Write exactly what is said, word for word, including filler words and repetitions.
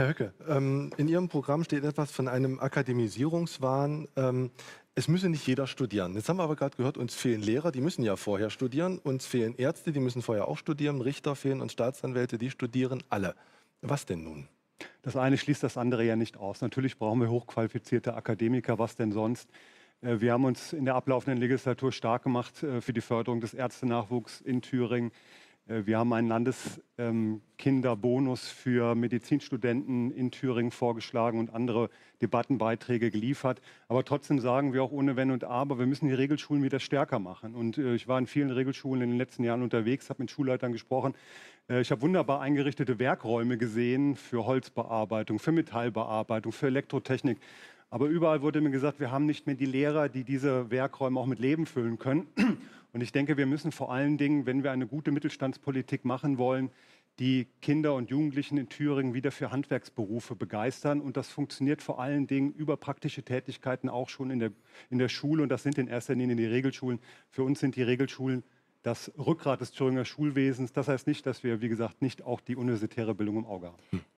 Herr Höcke, ähm, in Ihrem Programm steht etwas von einem Akademisierungswahn. Ähm, es müsse nicht jeder studieren. Jetzt haben wir aber gerade gehört, uns fehlen Lehrer, die müssen ja vorher studieren. Uns fehlen Ärzte, die müssen vorher auch studieren. Richter fehlen und Staatsanwälte, die studieren alle. Was denn nun? Das eine schließt das andere ja nicht aus. Natürlich brauchen wir hochqualifizierte Akademiker, was denn sonst? Wir haben uns in der ablaufenden Legislatur stark gemacht für die Förderung des Ärztenachwuchs in Thüringen. Wir haben einen Landeskinderbonus für Medizinstudenten in Thüringen vorgeschlagen und andere Debattenbeiträge geliefert. Aber trotzdem sagen wir auch ohne Wenn und Aber, wir müssen die Regelschulen wieder stärker machen. Und ich war in vielen Regelschulen in den letzten Jahren unterwegs, habe mit Schulleitern gesprochen. Ich habe wunderbar eingerichtete Werkräume gesehen für Holzbearbeitung, für Metallbearbeitung, für Elektrotechnik. Aber überall wurde mir gesagt, wir haben nicht mehr die Lehrer, die diese Werkräume auch mit Leben füllen können. Und ich denke, wir müssen vor allen Dingen, wenn wir eine gute Mittelstandspolitik machen wollen, die Kinder und Jugendlichen in Thüringen wieder für Handwerksberufe begeistern. Und das funktioniert vor allen Dingen über praktische Tätigkeiten auch schon in der, in der Schule. Und das sind in erster Linie die Regelschulen. Für uns sind die Regelschulen das Rückgrat des Thüringer Schulwesens. Das heißt nicht, dass wir, wie gesagt, nicht auch die universitäre Bildung im Auge haben.